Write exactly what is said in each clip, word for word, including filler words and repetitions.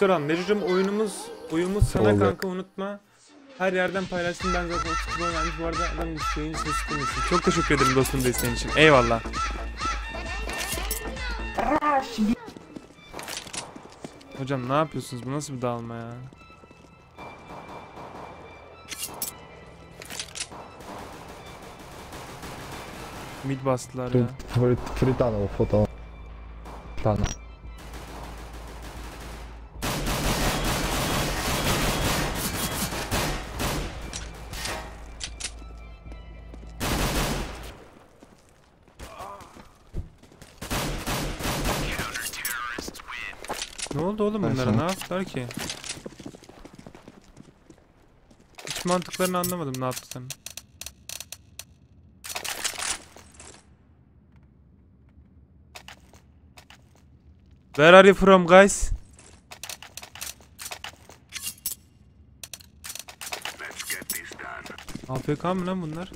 Aktaran, Mecucum oyunumuz, oyunumuz sana kanka, unutma. Her yerden paylaştım ben zaten, sıkıntı olmamış. Bu arada adam yayıncı sesi kılmışsın. Çok teşekkür ederim dostum desteğin için. Eyvallah. Hocam ne yapıyorsunuz? Bu nasıl bir dalma ya? Mid bastılar ya. Fritana o foto. Fritana. Ne oldu oğlum bunlara? Ne yaptılar ki? Hiç mantıklarını anlamadım, ne yaptın? Where are you from guys? A F K mı lan bunlar?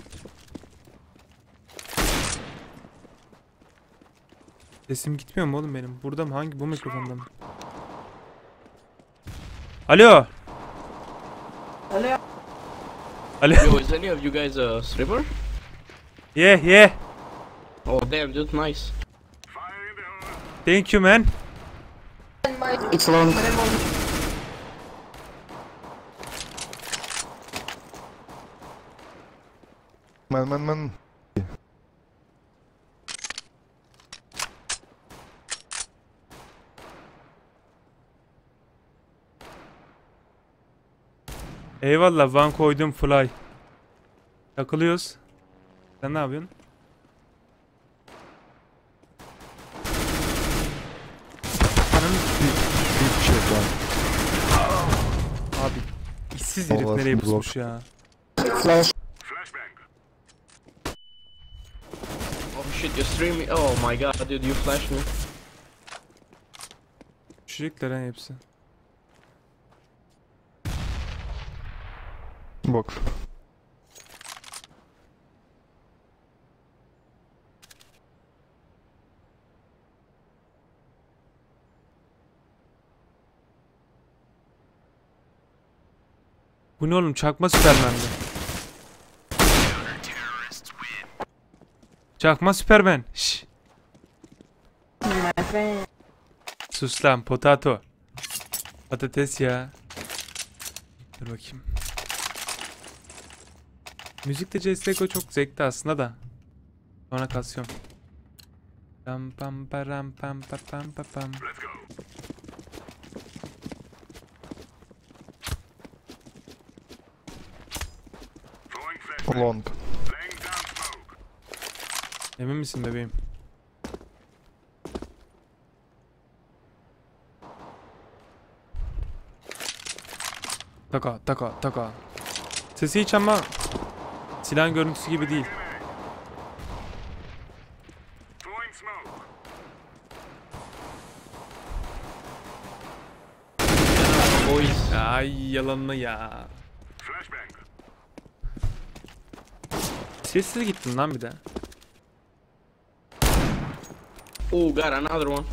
Sesim gitmiyor mu oğlum benim? Burada mı? Hangi? Bu mikrofonda mı? Alo. Alo. Alo. Yo, is any of you guys a streamer? Yeah, yeah. Oh damn, dude, nice. Thank you, man. It's long. Man, man, man. Eyvallah, van koydum fly. Takılıyoruz. Sen ne yapıyorsun? Abi işsiz herif nereye pusmuş ya? Oh shit, you stream me. Oh my god, did you flash me? Şirikler hepsi. Bok. Bu ne oğlum, çakma Süpermen'di. Çakma Süpermen. Şşş. Sus lan potato. Patates ya. Dur bakayım. Müzik de C S G O çok zevkli aslında da. Sonra kasıyorum. Pam pam pam pam pam pam. Long. Emin misin bebeğim? Taka taka taka. Sesi hiç ama silahın görüntüsü gibi değil. Ay yalanlı ya. Sessiz gittin lan bir de. Oh god, another one.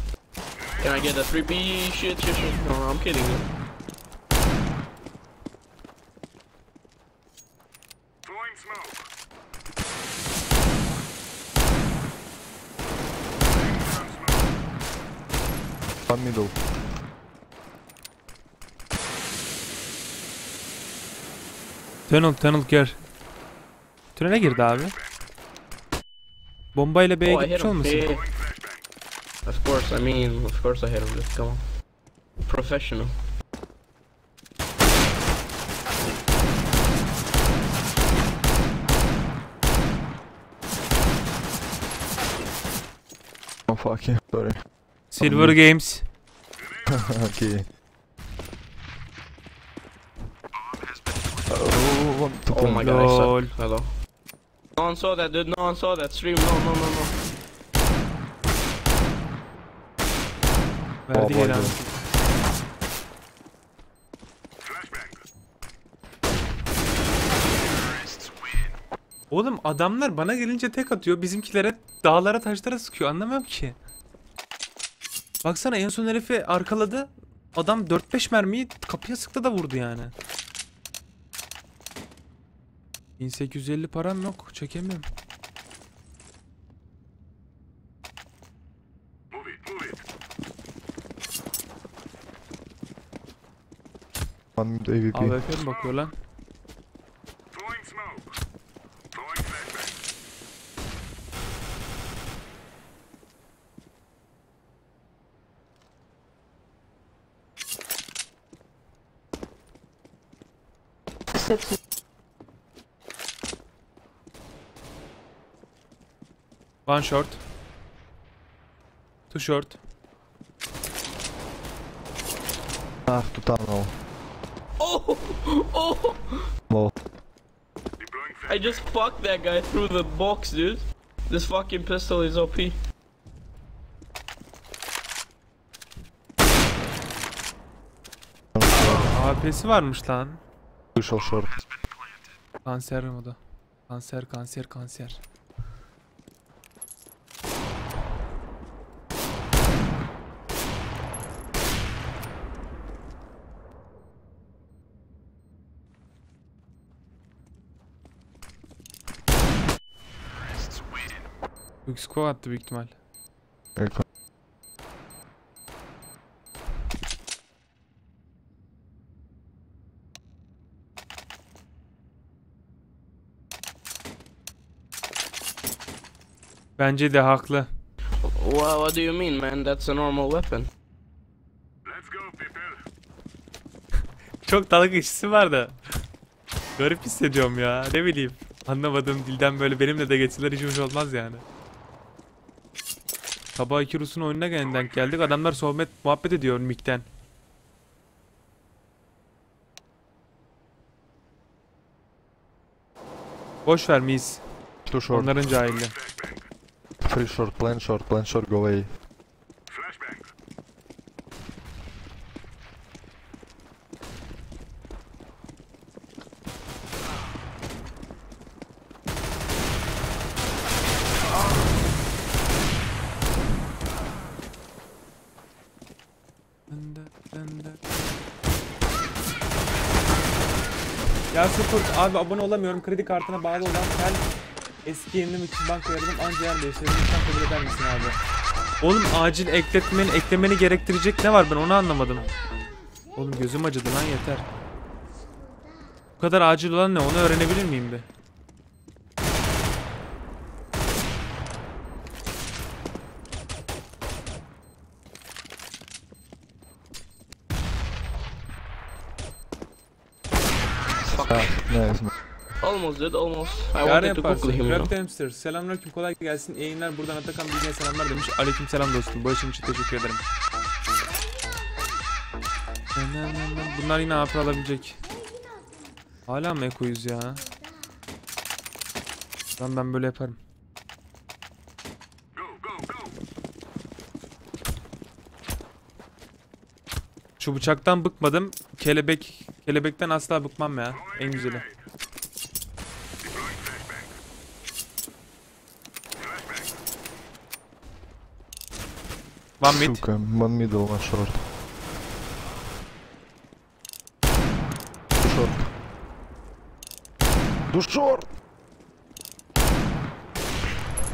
Can I get a three P? Shit shit shit. No, I'm kidding you. One middle. Tunnel, tunnel gir. Tünele girdi abi. Bombayla B'ye oh, gitmiş olmasın? Of course, I mean, of course I hit him. Come on. Professional. Oh fuck you, sorry. Silver um, Games. Okay. Oh, oh my god, I suck. Hello. No one saw that, dude. No one saw that stream. No, no, no, no. Verdi oh, lan. Oğlum adamlar bana gelince tek atıyor, bizimkilere dağlara taşlara sıkıyor, anlamıyorum ki. Baksana en son herifi arkaladı, Adam dört beş mermiyi kapıya sıktı da vurdu yani. bin sekiz yüz elli param yok, çekemem. A W P'ye bakıyor lan. One short. Two short. Ah, tutamam. Oh! Oh! Whoa. I just fucked that guy through the box, dude. This fucking pistol is O P. A P'si varmış lan. Düşol short. Kanser mi o da? Kanser, kanser, kanser. X-Core attı büyük ihtimal. Evet. Bence de haklı. Well, what do you mean, man? That's a normal weapon. Let's go, people. Çok dalga geçişi var da. Garip hissediyorum ya. Ne bileyim. Anlamadığım dilden böyle benimle de geçseler hiç hoş olmaz yani. Sabah iki Rus'un oyununa yeniden geldik. Adamlar sohbet muhabbet ediyor mikten. Boş ver miyiz? Two short. Onların cahilli. Free short, plan short, plan short, go away. Ya Sıfır abi, abone olamıyorum, kredi kartına bağlı olan sen eski yenilim için banka yaradım anca yer değiştirdim, sen kabul eder misin abi? Oğlum acil ekletmeni, eklemeni gerektirecek ne var, ben onu anlamadım. Oğlum gözüm acıdı lan, yeter. Bu kadar acil olan ne, onu öğrenebilir miyim bir? Almost dead, almost. I wanted to cook him, you know. Selamlar selamünaleyküm, kolay gelsin. Eğinler buradan Atakan Bilge'ye selamlar demiş. Aleyküm selam dostum. Başım için teşekkür ederim. Bunlar yine A P alabilecek. Hala mı ekoyuz ya? Ben ben böyle yaparım. Şu bıçaktan bıkmadım. Kelebek, kelebekten asla bıkmam ya. En güzeli. One mid. One middle, one short. Short. Du short.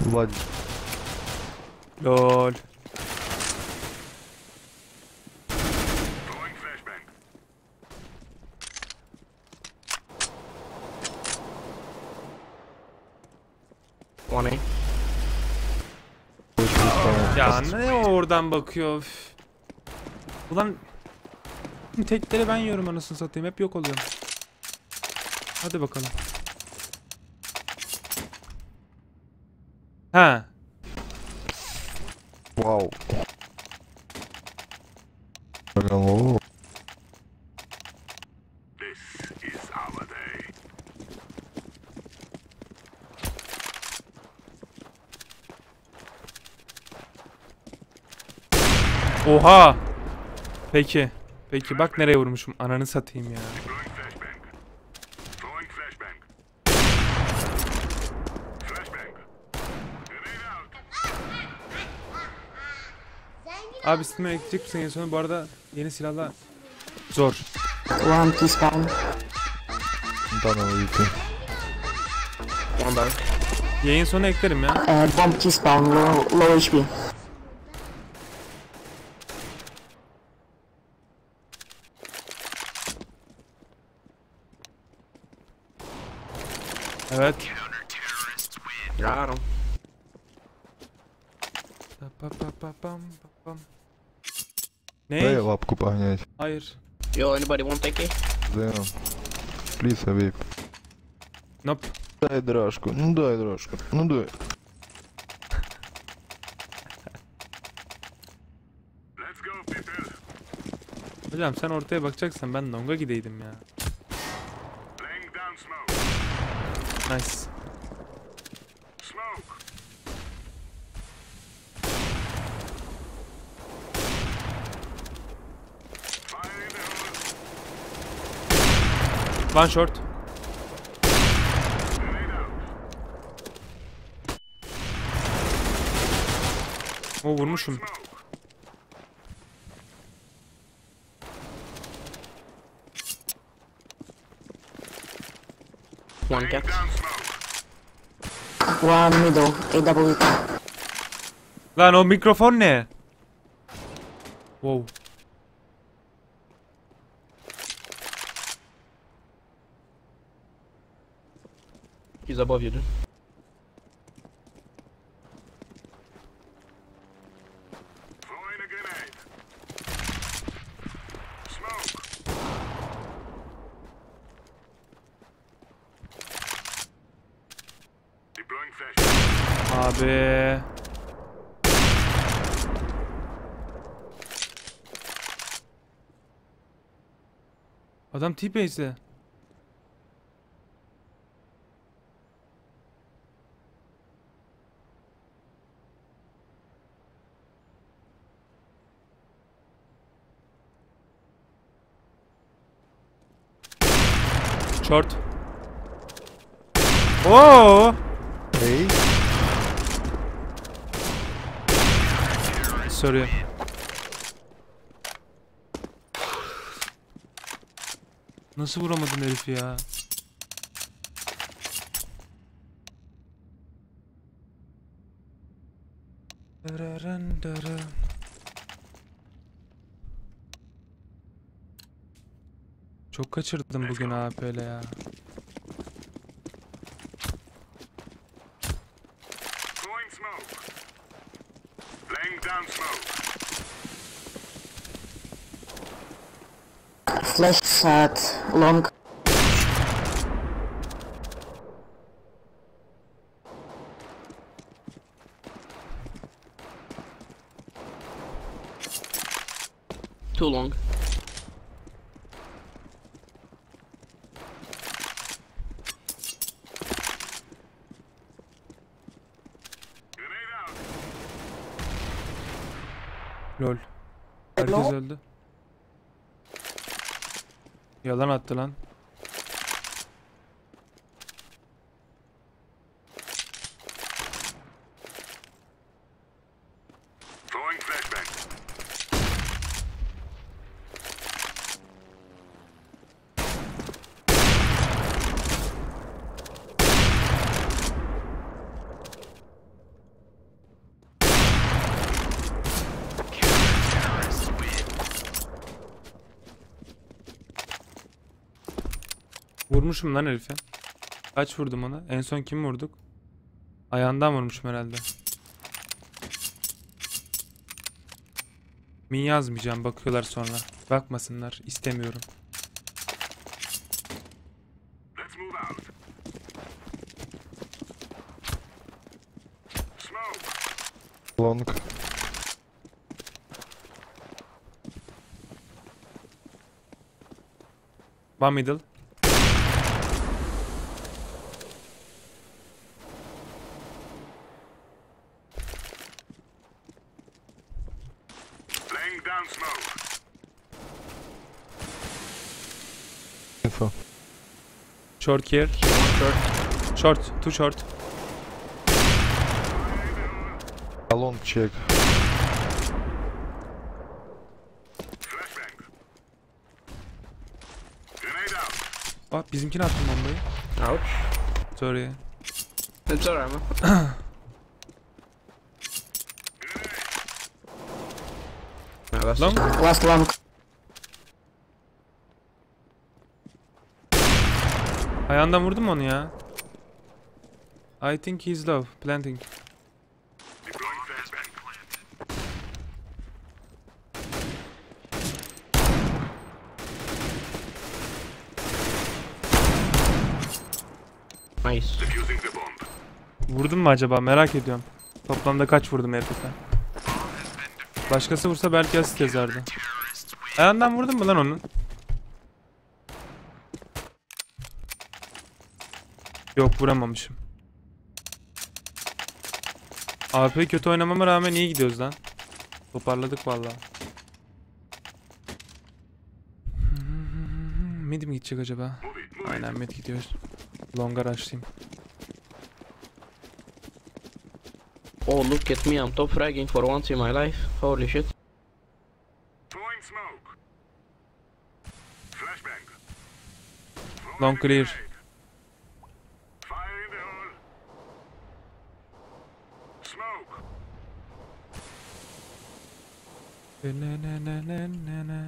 Vlad. Lol. on eight. Ya ne oradan bakıyor. Üf. Ulan tekleri ben yiyorum anasını satayım, hep yok oluyorum. Hadi bakalım. Ha. Wow. Bravo. Oha! Peki. Peki bak nereye vurmuşum. Ananı satayım ya. Abi Steam'e ekleyecek misin en sonu? Bu arada yeni silahla zor. One piece ben. Bana uyku. One ben. Yayın sonu eklerim ya. Uh, one piece ben. Low, low H P. Evet. Yarım. Ne? Дай лапку погнать. Hayır. Yo, anybody want take it? Damn. Please, Habib. Nope. Дай дрожку. Ну дай дрожку. Ну дай. Let's go people. Hocam sen ortaya bakacaksan ben longa gideydim ya. Nice. One short. O vurmuşum. One cat. One middle. A W. Lan o mikrofon ne? Wow. He's above you, dude. Throwing a grenade. Smoke. Deploying flash. Abi. Adam T-base'de. Short. Oh! Hey. Sorry. Nasıl vuramadın herifi ya? Çok kaçırdım bugün A P'yle ya. Flash shot long. Too long. Lol. Herkes öldü. Yalan attı lan. Vurmuşum lan herife. Kaç vurdum ona? En son kim vurduk? Ayağından vurmuşum herhalde. Min yazmayacağım, bakıyorlar sonra. Bakmasınlar, istemiyorum. Long. One middle. Short here. Short. Short. Too short. A long check. Bak bizimkini attım bombayı. Ouch. Sorry. It's alright man. Long? Last long. Ayağından vurdun mu onu ya? I think he's low. Planting. Nice. Vurdun mu acaba? Merak ediyorum. Toplamda kaç vurdum heriften? Başkası vursa belki asist yazardı. Ayağından vurdun mu lan onun? Yok, vuramamışım. A P kötü oynamama rağmen iyi gidiyoruz lan. Toparladık vallahi. Mid mi gidecek acaba? Aynen mid gidiyoruz. Longa rushlayayım. Oh look at me, I'm top fragging for once in my life. Holy shit. Long clear. Ne ne ne ne ne ne.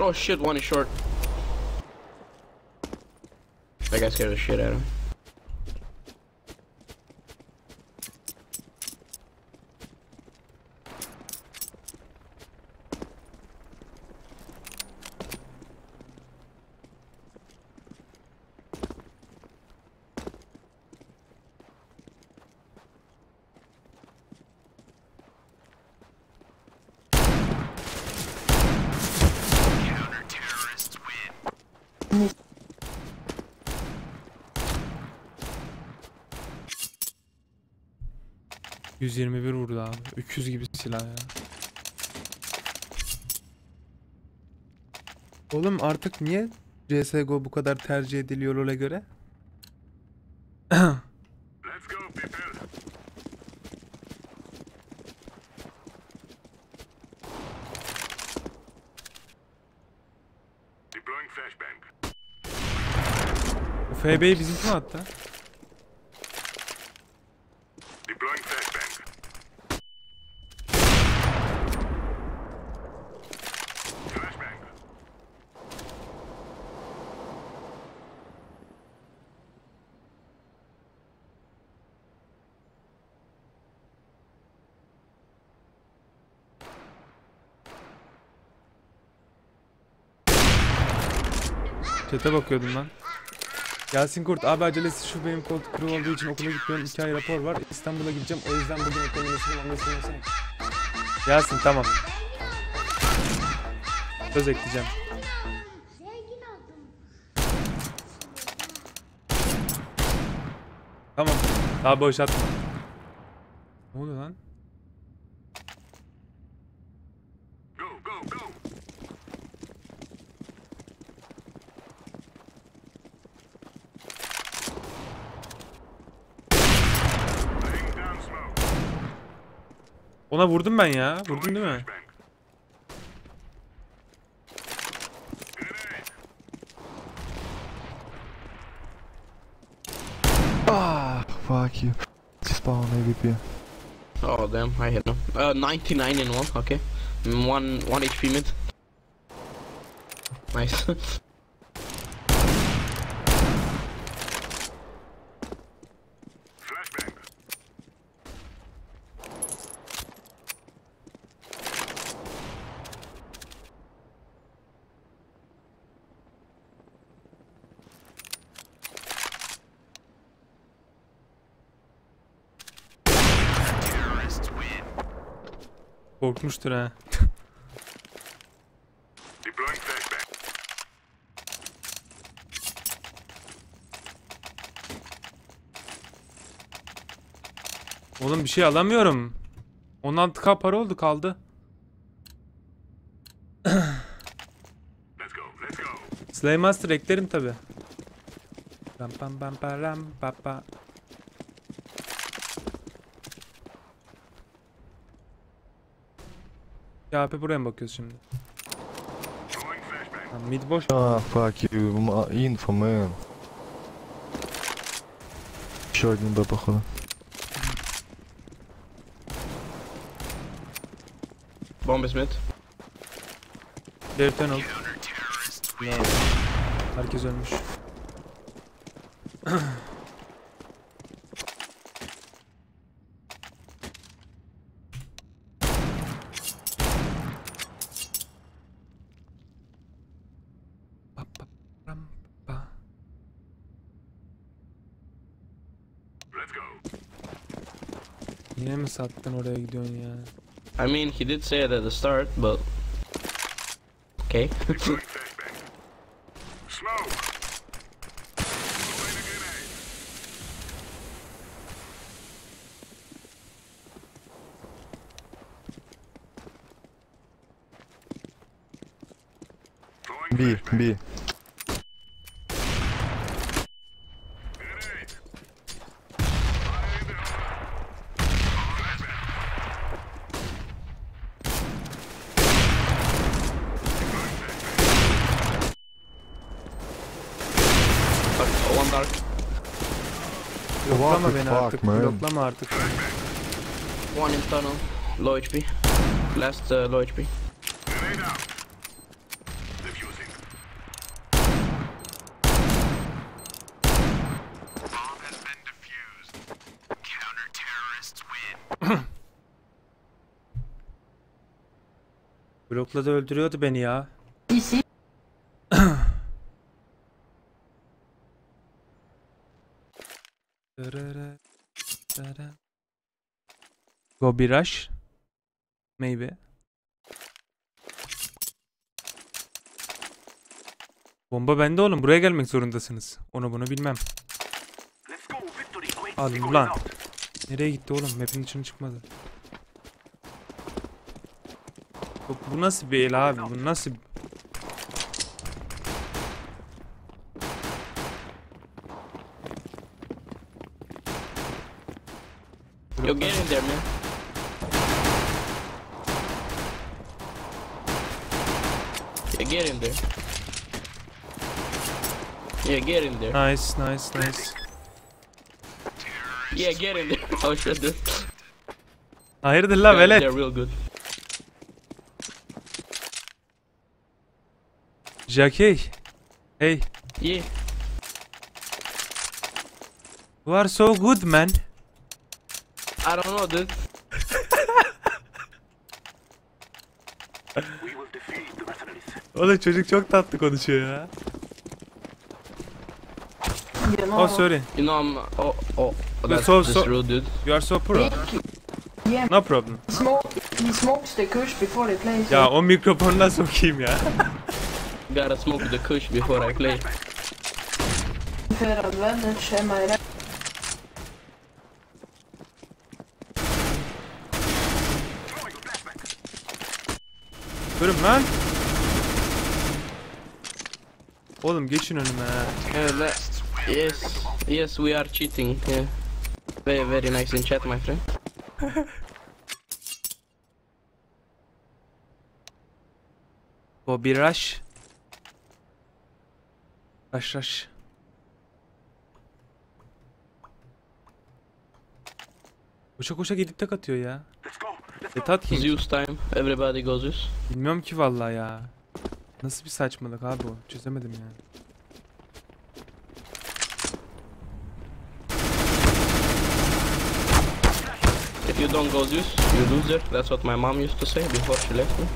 Oh shit, one is short. That guy scared the shit out of him. yüz yirmi bir vurdu abi. Öküz gibi silah ya. Oğlum artık niye C S G O bu kadar tercih ediliyor LoL'e göre? Bu F B'yi bizimki mi attı? Çete bakıyordum lan. Yasin Kurt abi acelesi şu, benim kod kırık olduğu için okula gitmiyorum, iki ay rapor var, İstanbul'a gideceğim, o yüzden bugün ekonomisini anlasın. Yasin tamam. Söz ekleyeceğim. Tamam daha boş atma. Ne oluyor lan? Ona vurdum ben ya. Vurdum değil mi? Ah, fuck you. Spawn A W P. Oh damn, I hit him. Uh, ninety-nine in one, okay. One, one H P mid. Nice. Korkmuştur ha. Oğlum bir şey alamıyorum. on altı K para oldu kaldı. Slaymaster eklerim tabi. Ram pam pam pam pam. K P buraya mı bakıyoruz şimdi? Mid boş. Ah fuck you, info man. Еще один да походу. Bomba Smith. Devten ol. Herkes ölmüş. Yine mi sattın, oraya gidiyorsun ya? I mean, he did say it at the start, but okay. B, B. Bloklama beni artık, bloklama artık. One in tunnel, low H P. Last uh, low H P. Blokladı, öldürüyordu beni ya. Gobi rush maybe. Bomba bende oğlum, buraya gelmek zorundasınız. Onu bunu bilmem. Alın ulan. Nereye gitti oğlum? Map'in içine çıkmadı. Bu nasıl bir el abi? Bu nasıl? Yo, get in there man. Yeah, get in there. Yeah, get in there. Nice, nice, nice. Yeah, get in there. Oh shit dude. Hayırdır la velet? They're real good. Jackie. Hey. Yeah. You are so good man. I don't know dude. Oğlum çocuk çok tatlı konuşuyor ya. You know, oh sorry. You know I'm oh oh that's so, so, rude dude. You are so pro. Yeah. No problem. Smoke, he smokes the kush before he plays. Ya o mikrofonla sokayım ya. Gotta smoke the kush before I play. Görüm lan. Oğlum geçin önüme. Evet. Yes. Yes we are cheating. Yeah. Very very nice in chat my friend. Bobby rush. Rush rush. Koşa koşa gidip tek atıyor ya. Zeus time, everybody goes Zeus. Bilmiyorum ki vallahi ya. Nasıl bir saçmalık abi o? Çözemedim yani. If you don't go Zeus, you loser. That's what my mom used to say before she left me.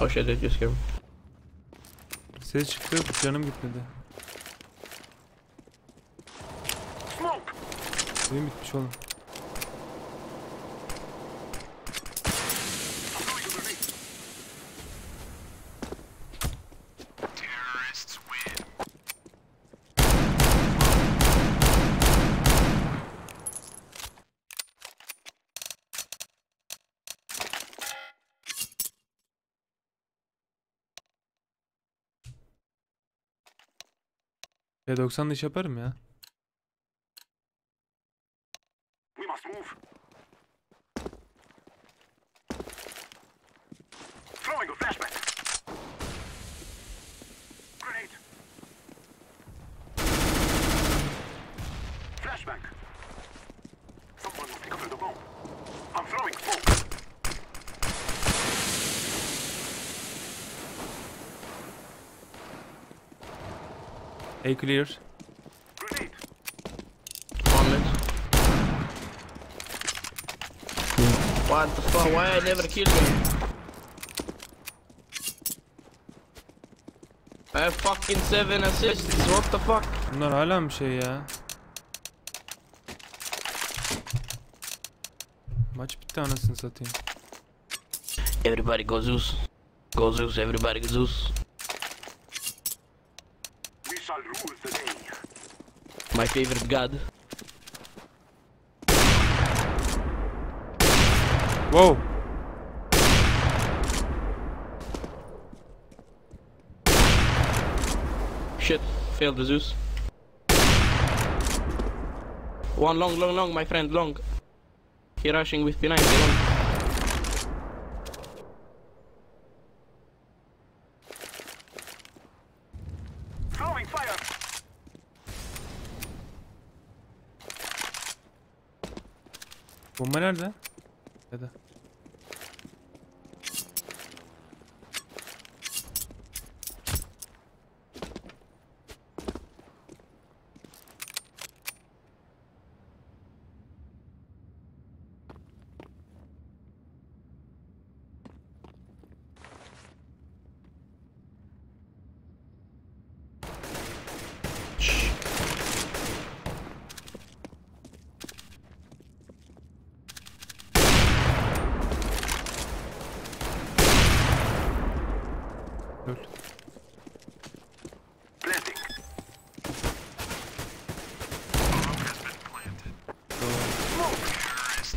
Oh shit, I just came. Ses çıktı, canım gitmedi. Oyun bitmiş oğlum. Ya doksanlı iş yaparım ya. A clear. One minute. What the fuck? Why I never killed him? I have fucking seven assists. What the fuck? Bunlar hala bir şey ya. Maç bitti anasını satayım. Everybody goes us. Goes us. Everybody goes us. My favorite god. Wow. Shit, failed the Zeus. One long, long, long, my friend, long. He rushing with P nine, long. Bomba nerede? Ya da.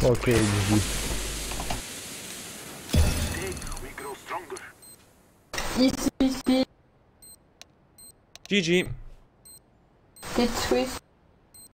Okay, G G. G G. G G.